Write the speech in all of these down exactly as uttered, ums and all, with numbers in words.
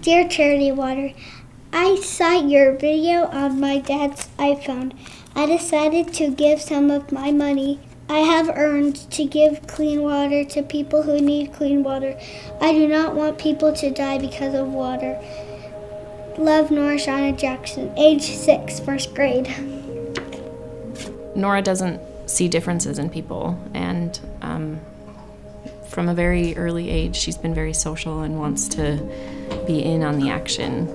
Dear Charity Water, I saw your video on my dad's iPhone. I decided to give some of my money I have earned to give clean water to people who need clean water. I do not want people to die because of water. Love, Nora Shauna Jackson, age six, first grade. Nora doesn't see differences in people, and um, from a very early age, she's been very social and wants to be in on the action.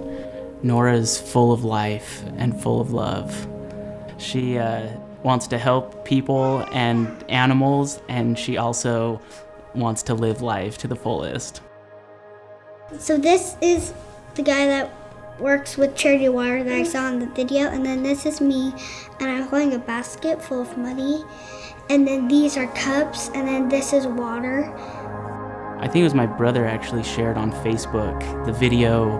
Nora is full of life and full of love. She uh, wants to help people and animals, and she also wants to live life to the fullest. So this is the guy that works with Charity Water that I saw in the video, and then this is me, and I'm holding a basket full of money, and then these are cups, and then this is water. I think it was my brother actually shared on Facebook the video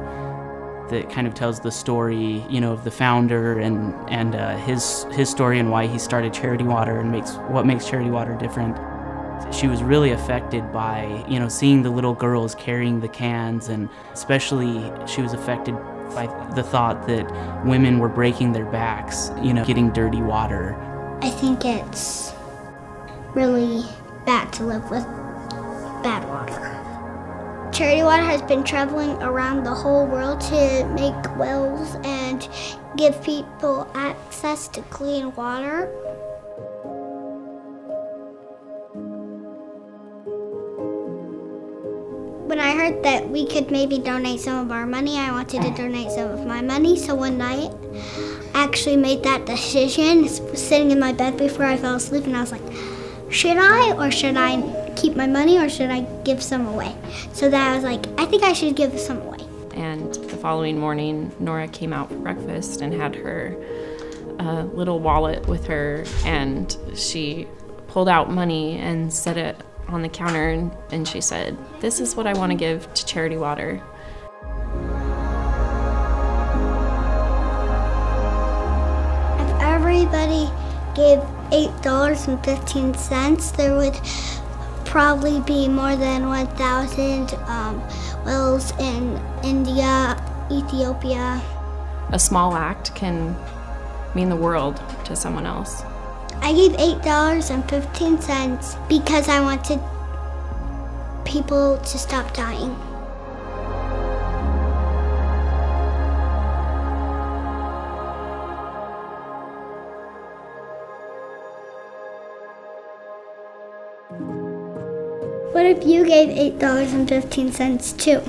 that kind of tells the story, you know, of the founder and and uh, his his story and why he started Charity Water and makes what makes Charity Water different. She was really affected by, you know, seeing the little girls carrying the cans, and especially she was affected by the thought that women were breaking their backs, you know, getting dirty water. I think it's really bad to live with bad water. Charity Water has been traveling around the whole world to make wells and give people access to clean water. When I heard that we could maybe donate some of our money, I wanted to donate some of my money. So one night, I actually made that decision, sitting in my bed before I fell asleep, and I was like, should I or should I keep my money or should I give some away? So that I was like, I think I should give some away. And the following morning, Nora came out for breakfast and had her uh, little wallet with her, and she pulled out money and set it on the counter, and, and she said, this is what I want to give to Charity Water. If everybody gave eight dollars and fifteen cents, there would probably be more than one thousand um, wells in India, Ethiopia. A small act can mean the world to someone else. I gave eight dollars and fifteen cents because I wanted people to stop dying. What if you gave eight dollars and fifteen cents too?